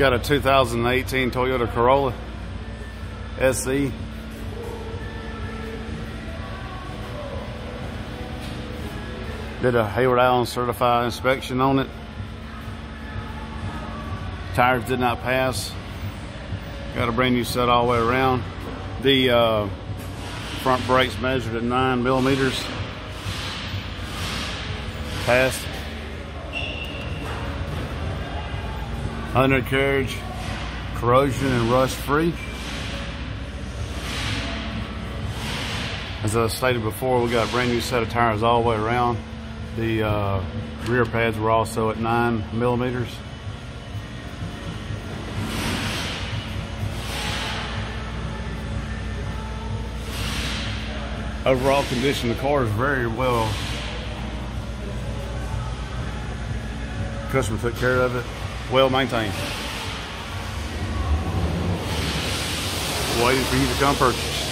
got a 2018 Toyota Corolla SE. Did a Heyward Allen certified inspection on it. Tires did not pass. Got a brand new set all the way around. The front brakes measured at 9 millimeters. Passed. Undercarriage, corrosion and rust free. As I stated before, we got a brand new set of tires all the way around. The rear pads were also at 9 millimeters. Overall condition, the car is very well. Customer took care of it, well maintained. Waiting for you to come purchase.